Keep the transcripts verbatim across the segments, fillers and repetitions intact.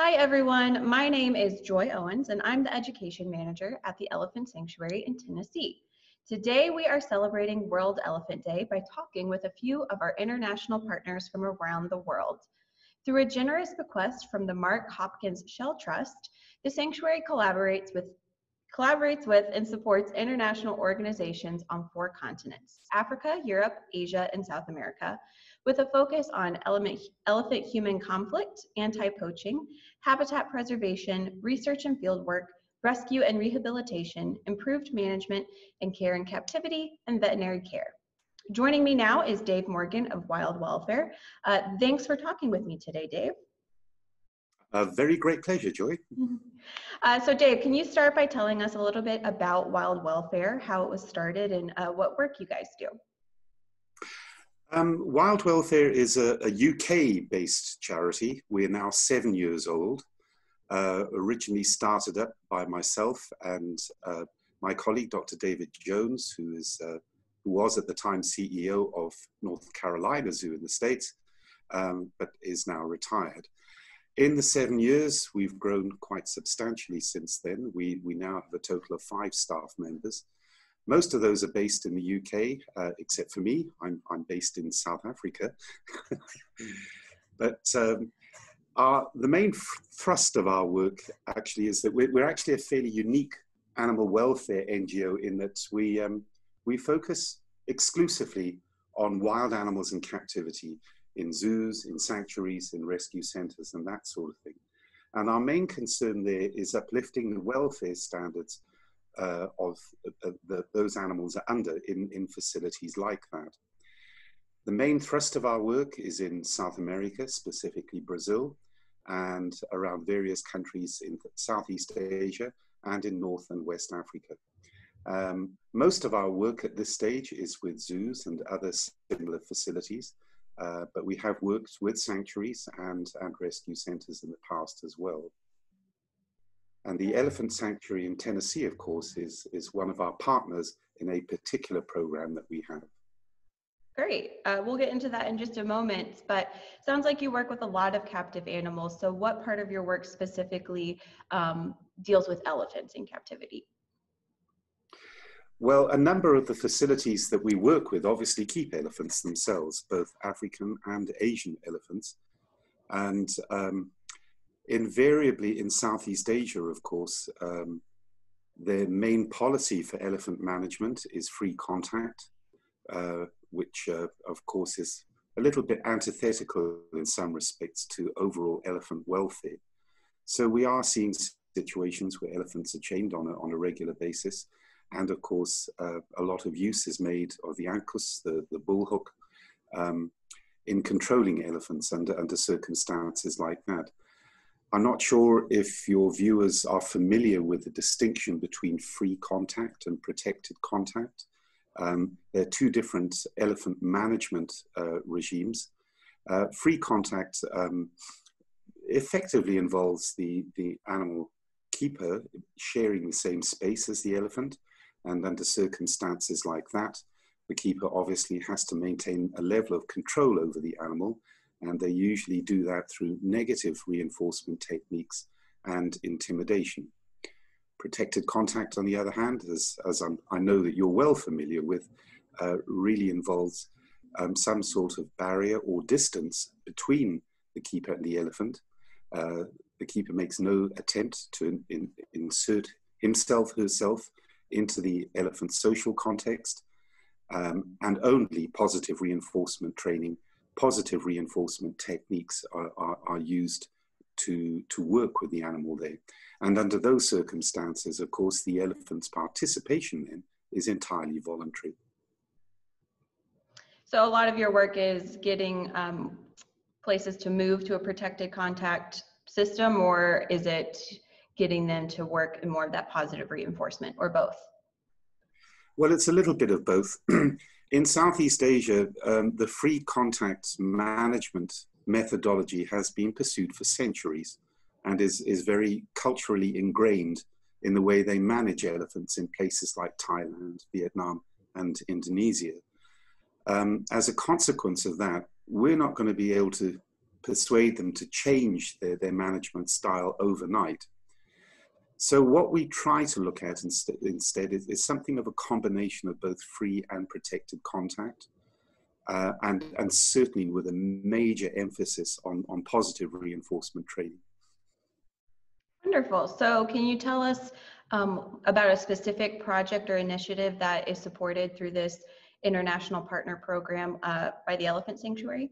Hi everyone, my name is Joy Owens and I'm the Education Manager at the Elephant Sanctuary in Tennessee. Today we are celebrating World Elephant Day by talking with a few of our international partners from around the world. Through a generous bequest from the Mark Hopkins Shell Trust, the Sanctuary collaborates with collaborates with and supports international organizations on four continents, Africa, Europe, Asia, and South America, with a focus on elephant-human conflict, anti-poaching, habitat preservation, research and fieldwork, rescue and rehabilitation, improved management and care in captivity, and veterinary care. Joining me now is Dave Morgan of Wild Welfare. Uh, thanks for talking with me today, Dave. A very great pleasure, Joy. Uh, so Dave, can you start by telling us a little bit about Wild Welfare, how it was started, and uh, what work you guys do? Um, Wild Welfare is a, a U K-based charity. We're now seven years old. Uh, originally started up by myself and uh, my colleague, Doctor David Jones, who is uh, who was at the time C E O of North Carolina Zoo in the States, um, but is now retired. In the seven years, we've grown quite substantially since then. We, we now have a total of five staff members. Most of those are based in the U K, uh, except for me. I'm, I'm based in South Africa. But um, our, the main thrust of our work actually is that we're, we're actually a fairly unique animal welfare N G O in that we, um, we focus exclusively on wild animals in captivity, in zoos, in sanctuaries, in rescue centres, and that sort of thing. And our main concern there is uplifting the welfare standards uh, of uh, the, those animals are under in, in facilities like that. The main thrust of our work is in South America, specifically Brazil, and around various countries in Southeast Asia and in North and West Africa. Um, most of our work at this stage is with zoos and other similar facilities. Uh, but we have worked with sanctuaries and, and rescue centers in the past as well. And the Elephant Sanctuary in Tennessee, of course, is, is one of our partners in a particular program that we have. Great. Uh, we'll get into that in just a moment, but sounds like you work with a lot of captive animals. So what part of your work specifically um, deals with elephants in captivity? Well, a number of the facilities that we work with obviously keep elephants themselves, both African and Asian elephants. And um, invariably in Southeast Asia, of course, um, their main policy for elephant management is free contact, uh, which uh, of course is a little bit antithetical in some respects to overall elephant welfare. So we are seeing situations where elephants are chained on a, on a regular basis. And of course, uh, a lot of use is made of the ankus, the, the bullhook, um, in controlling elephants under, under circumstances like that. I'm not sure if your viewers are familiar with the distinction between free contact and protected contact. Um, they're two different elephant management uh, regimes. Uh, free contact um, effectively involves the, the animal keeper sharing the same space as the elephant. And under circumstances like that, the keeper obviously has to maintain a level of control over the animal, and they usually do that through negative reinforcement techniques and intimidation. Protected contact, on the other hand, as, as I'm, I know that you're well familiar with, uh, really involves um, some sort of barrier or distance between the keeper and the elephant. Uh, the keeper makes no attempt to in, insert himself, herself, into the elephant's social context, um, and only positive reinforcement training, positive reinforcement techniques are, are, are used to, to work with the animal there. And under those circumstances, of course, the elephant's participation then is entirely voluntary. So a lot of your work is getting um, places to move to a protected contact system, or is it getting them to work in more of that positive reinforcement, or both? Well, it's a little bit of both. In Southeast Asia, um, the free contact management methodology has been pursued for centuries and is, is very culturally ingrained in the way they manage elephants in places like Thailand, Vietnam, and Indonesia. Um, as a consequence of that, we're not going to be able to persuade them to change their, their management style overnight. So what we try to look at inst instead is, is something of a combination of both free and protected contact, uh, and, and certainly with a major emphasis on, on positive reinforcement training. Wonderful. So can you tell us um, about a specific project or initiative that is supported through this international partner program uh, by the Elephant Sanctuary?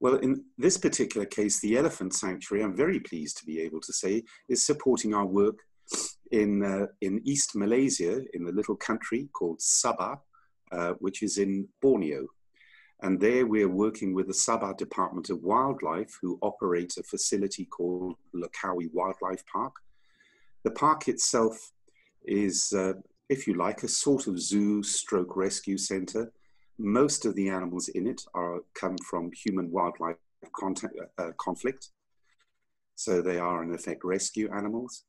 Well, in this particular case, the Elephant Sanctuary, I'm very pleased to be able to say, is supporting our work in, uh, in East Malaysia, in the little country called Sabah, uh, which is in Borneo. And there we're working with the Sabah Department of Wildlife, who operate a facility called Lokawi Wildlife Park. The park itself is, uh, if you like, a sort of zoo stroke rescue center. Most of the animals in it are, come from human-wildlife uh, conflict, so they are in effect rescue animals.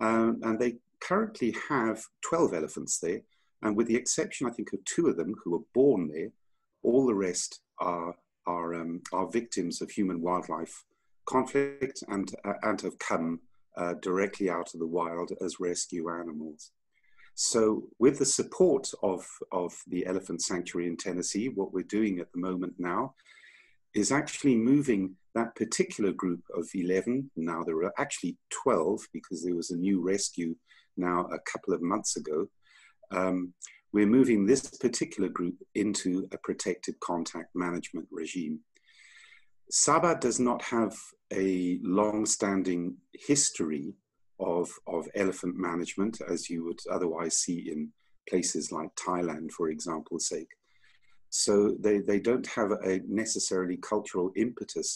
Um, and they currently have twelve elephants there, and with the exception, I think, of two of them who were born there, all the rest are, are, um, are victims of human-wildlife conflict and, uh, and have come uh, directly out of the wild as rescue animals. So with the support of, of the Elephant Sanctuary in Tennessee, what we're doing at the moment now is actually moving that particular group of eleven, now there are actually twelve because there was a new rescue now a couple of months ago, um, we're moving this particular group into a protected contact management regime. Sabah does not have a long-standing history Of, of elephant management, as you would otherwise see in places like Thailand, for example's sake. So they, they don't have a necessarily cultural impetus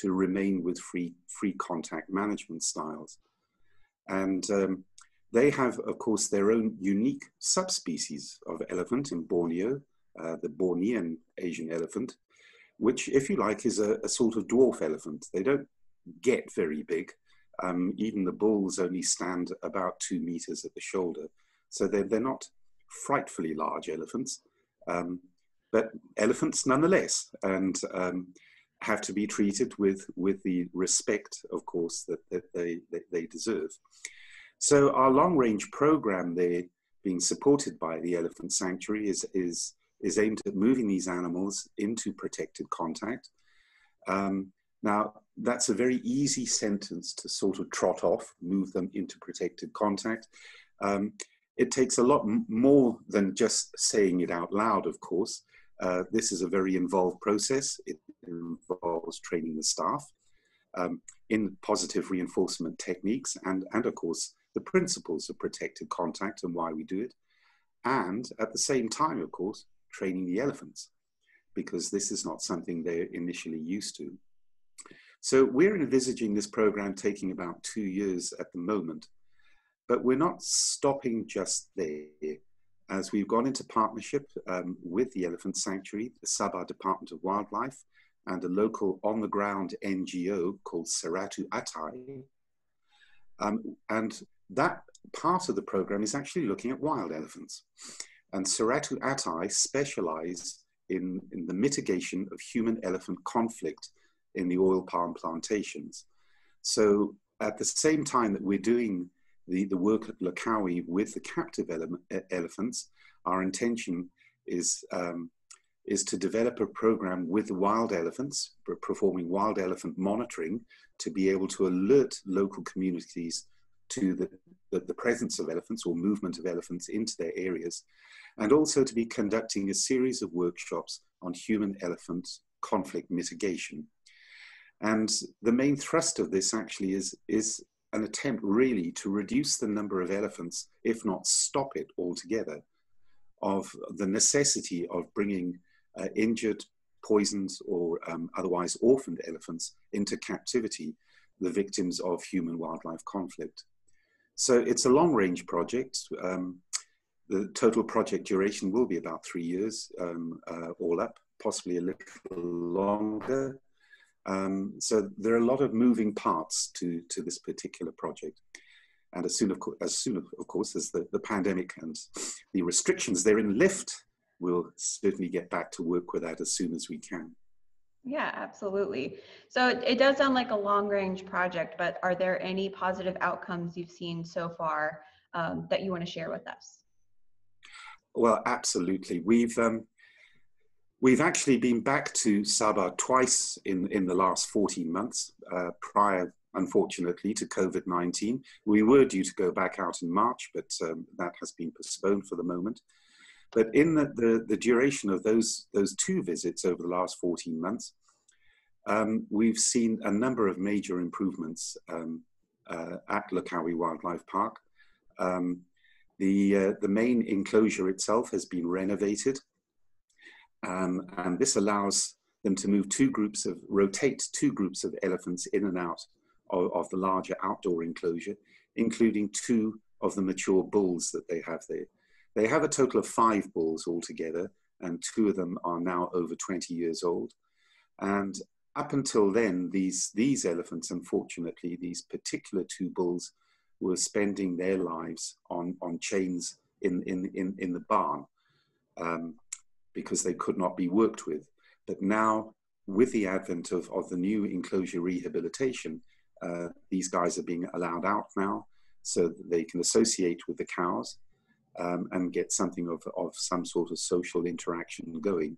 to remain with free, free contact management styles. And um, they have, of course, their own unique subspecies of elephant in Borneo, uh, the Bornean Asian elephant, which, if you like, is a, a sort of dwarf elephant. They don't get very big. Um, even the bulls only stand about two meters at the shoulder. So they're, they're not frightfully large elephants, um, but elephants nonetheless, and um, have to be treated with, with the respect, of course, that, that, they, that they deserve. So our long-range program there, being supported by the Elephant Sanctuary, is, is, is aimed at moving these animals into protected contact. Um, Now, that's a very easy sentence to sort of trot off, move them into protected contact. Um, it takes a lot more than just saying it out loud, of course. Uh, this is a very involved process. It involves training the staff um, in positive reinforcement techniques and, and, of course, the principles of protected contact and why we do it. And at the same time, of course, training the elephants, because this is not something they're initially used to. So we're envisaging this program taking about two years at the moment, but we're not stopping just there. As we've gone into partnership um, with the Elephant Sanctuary, the Sabah Department of Wildlife, and a local on-the-ground N G O called Seratu Atai, um, and that part of the program is actually looking at wild elephants. And Seratu Atai specialize in, in the mitigation of human-elephant conflict in the oil palm plantations. So at the same time that we're doing the, the work at Lokawi with the captive ele elephants, our intention is, um, is to develop a program with wild elephants, performing wild elephant monitoring, to be able to alert local communities to the, the, the presence of elephants or movement of elephants into their areas, and also to be conducting a series of workshops on human-elephant conflict mitigation. And the main thrust of this actually is, is an attempt really to reduce the number of elephants, if not stop it altogether, of the necessity of bringing uh, injured, poisoned, or um, otherwise orphaned elephants into captivity, the victims of human-wildlife conflict. So it's a long-range project. Um, the total project duration will be about three years um, uh, all up, possibly a little longer. Um, so there are a lot of moving parts to, to this particular project. And as soon, of, co as, soon of, of course, as the, the pandemic and the restrictions therein lift, we'll certainly get back to work with that as soon as we can. Yeah, absolutely. So it, it does sound like a long range project, but are there any positive outcomes you've seen so far um, that you want to share with us? Well, absolutely. We've, um, we've actually been back to Sabah twice in, in the last fourteen months, uh, prior, unfortunately, to COVID nineteen. We were due to go back out in March, but um, that has been postponed for the moment. But in the, the, the duration of those, those two visits over the last fourteen months, um, we've seen a number of major improvements um, uh, at Lokawi Wildlife Park. Um, the, uh, the main enclosure itself has been renovated, um, and this allows them to move two groups of, rotate two groups of elephants in and out of, of the larger outdoor enclosure, including two of the mature bulls that they have there. They have a total of five bulls altogether, and two of them are now over twenty years old. And up until then, these, these elephants, unfortunately, these particular two bulls, were spending their lives on, on chains in, in, in, in the barn um, because they could not be worked with. But now, with the advent of, of the new enclosure rehabilitation, uh, these guys are being allowed out now so that they can associate with the cows. Um, and get something of, of some sort of social interaction going.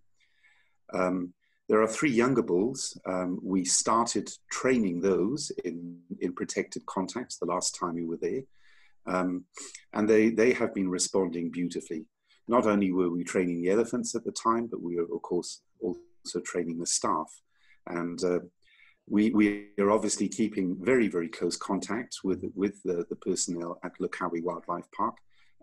Um, there are three younger bulls. Um, we started training those in, in protected contacts the last time we were there. Um, and they, they have been responding beautifully. Not only were we training the elephants at the time, but we were, of course, also training the staff. And uh, we, we are obviously keeping very, very close contact with, with the, the personnel at Lokawi Wildlife Park.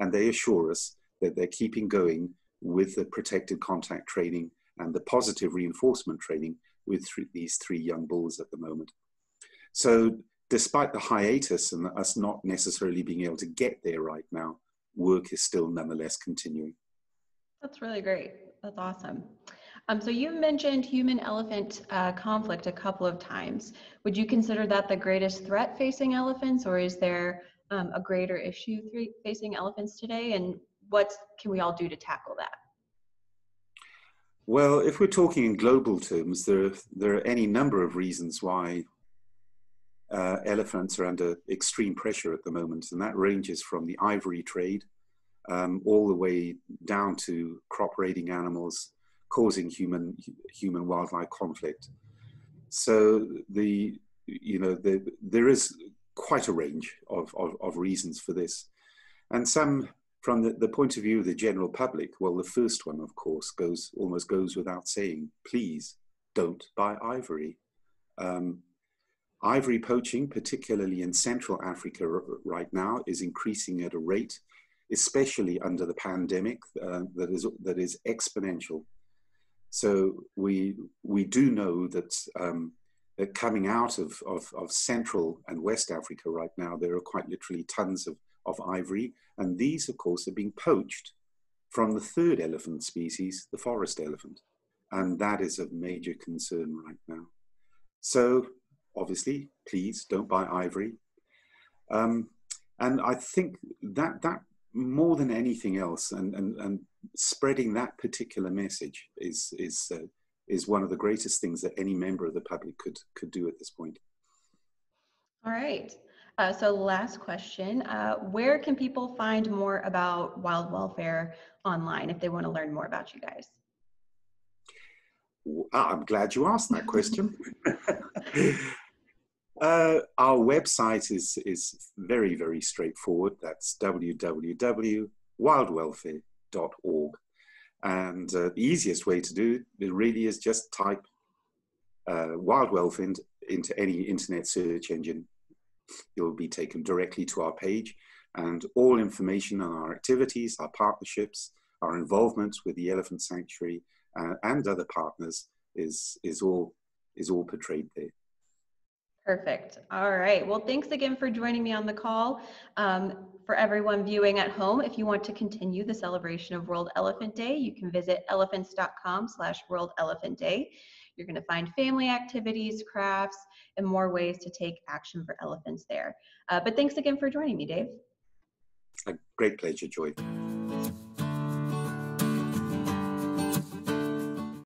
And they assure us that they're keeping going with the protected contact training and the positive reinforcement training with th these three young bulls at the moment. So despite the hiatus and us not necessarily being able to get there right now, work is still nonetheless continuing. That's really great. That's awesome. Um, so you mentioned human-elephant uh, conflict a couple of times. Would you consider that the greatest threat facing elephants, or is there Um, a greater issue facing elephants today, and what can we all do to tackle that? Well, if we're talking in global terms, there, there are any number of reasons why uh, elephants are under extreme pressure at the moment, and that ranges from the ivory trade um, all the way down to crop raiding animals causing human human wildlife conflict. So the you know the, there is quite a range of, of, of reasons for this. And some from the, the point of view of the general public, well, the first one, of course, goes almost goes without saying, please don't buy ivory. Um, ivory poaching, particularly in Central Africa right now, is increasing at a rate, especially under the pandemic, uh, that is, that is exponential. So we, we do know that um, coming out of, of, of Central and West Africa right now, there are quite literally tons of, of ivory. And these, of course, are being poached from the third elephant species, the forest elephant. And that is of major concern right now. So obviously, please don't buy ivory. Um, and I think that, that more than anything else, and, and, and spreading that particular message is, is uh, is one of the greatest things that any member of the public could, could do at this point. All right, uh, so last question. Uh, where can people find more about Wild Welfare online if they want to learn more about you guys? Well, I'm glad you asked that question. uh, our website is, is very, very straightforward. That's w w w dot wild welfare dot org. And uh, the easiest way to do it really is just type uh, Wild Welfare into any internet search engine. It will be taken directly to our page, and all information on our activities, our partnerships, our involvement with the Elephant Sanctuary uh, and other partners is, is, all, is all portrayed there. Perfect. All right. Well, thanks again for joining me on the call. Um, for everyone viewing at home, if you want to continue the celebration of World Elephant Day, you can visit elephants dot com slash World Elephant Day. You're going to find family activities, crafts, and more ways to take action for elephants there. Uh, but thanks again for joining me, Dave. A great pleasure, Joy.